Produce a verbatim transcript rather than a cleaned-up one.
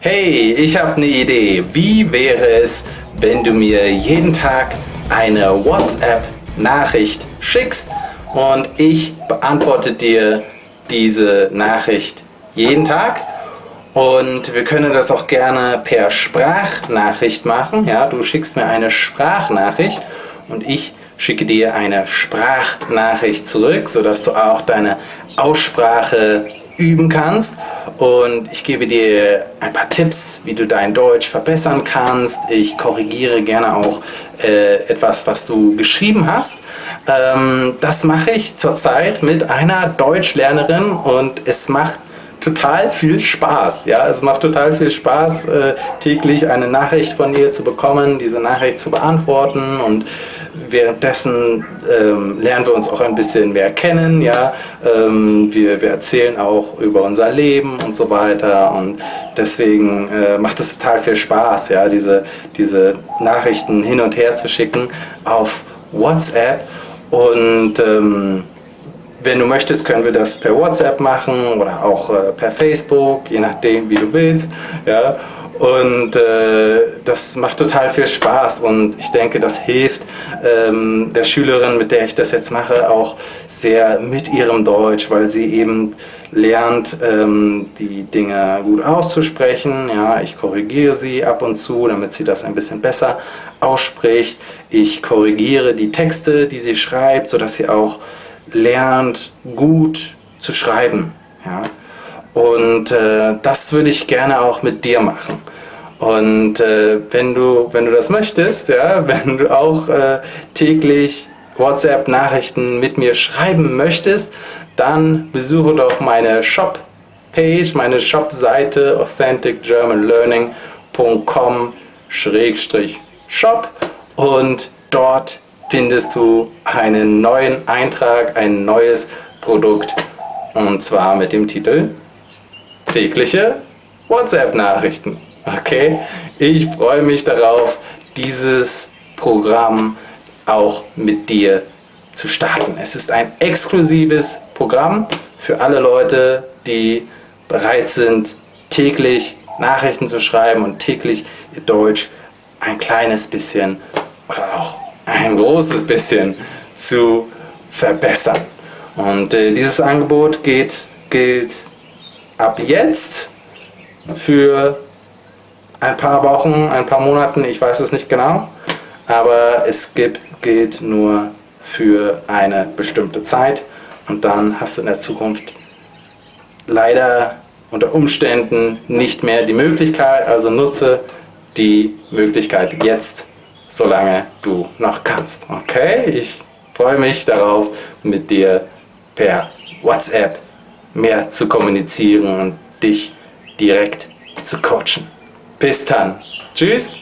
Hey, ich habe eine Idee. Wie wäre es, wenn du mir jeden Tag eine WhatsApp-Nachricht schickst und ich beantworte dir diese Nachricht jeden Tag? Und wir können das auch gerne per Sprachnachricht machen. Ja, du schickst mir eine Sprachnachricht und ich schicke dir eine Sprachnachricht zurück, sodass du auch deine Aussprache üben kannst, und ich gebe dir ein paar Tipps, wie du dein Deutsch verbessern kannst. Ich korrigiere gerne auch äh, etwas, was du geschrieben hast. Ähm, das mache ich zurzeit mit einer Deutschlernerin und es macht total viel Spaß. Ja, es macht total viel Spaß, äh, täglich eine Nachricht von dir zu bekommen, diese Nachricht zu beantworten, und währenddessen ähm, lernen wir uns auch ein bisschen mehr kennen, ja, ähm, wir, wir erzählen auch über unser Leben und so weiter, und deswegen äh, macht es total viel Spaß, ja, diese, diese Nachrichten hin und her zu schicken auf WhatsApp. Und ähm, wenn du möchtest, können wir das per WhatsApp machen oder auch äh, per Facebook, je nachdem, wie du willst, ja. Und äh, das macht total viel Spaß, und ich denke, das hilft ähm, der Schülerin, mit der ich das jetzt mache, auch sehr mit ihrem Deutsch, weil sie eben lernt, ähm, die Dinge gut auszusprechen. Ja, ich korrigiere sie ab und zu, damit sie das ein bisschen besser ausspricht. Ich korrigiere die Texte, die sie schreibt, sodass sie auch lernt, gut zu schreiben. Ja. Und äh, das würde ich gerne auch mit dir machen. Und äh, wenn du, wenn du das möchtest, ja, wenn du auch äh, täglich WhatsApp-Nachrichten mit mir schreiben möchtest, dann besuche doch meine Shop-Page, meine Shop-Seite authentic german learning punkt com schrägstrich shop, und dort findest du einen neuen Eintrag, ein neues Produkt, und zwar mit dem Titel tägliche WhatsApp-Nachrichten. Okay, ich freue mich darauf, dieses Programm auch mit dir zu starten. Es ist ein exklusives Programm für alle Leute, die bereit sind, täglich Nachrichten zu schreiben und täglich ihr Deutsch ein kleines bisschen oder auch ein großes bisschen zu verbessern. Und äh, dieses Angebot geht, gilt ab jetzt für ein paar Wochen, ein paar Monaten, ich weiß es nicht genau, aber es gibt, gilt nur für eine bestimmte Zeit, und dann hast du in der Zukunft leider unter Umständen nicht mehr die Möglichkeit, also nutze die Möglichkeit jetzt, solange du noch kannst. Okay, ich freue mich darauf, mit dir per WhatsApp mehr zu kommunizieren und dich direkt zu coachen. Bis dann. Tschüss.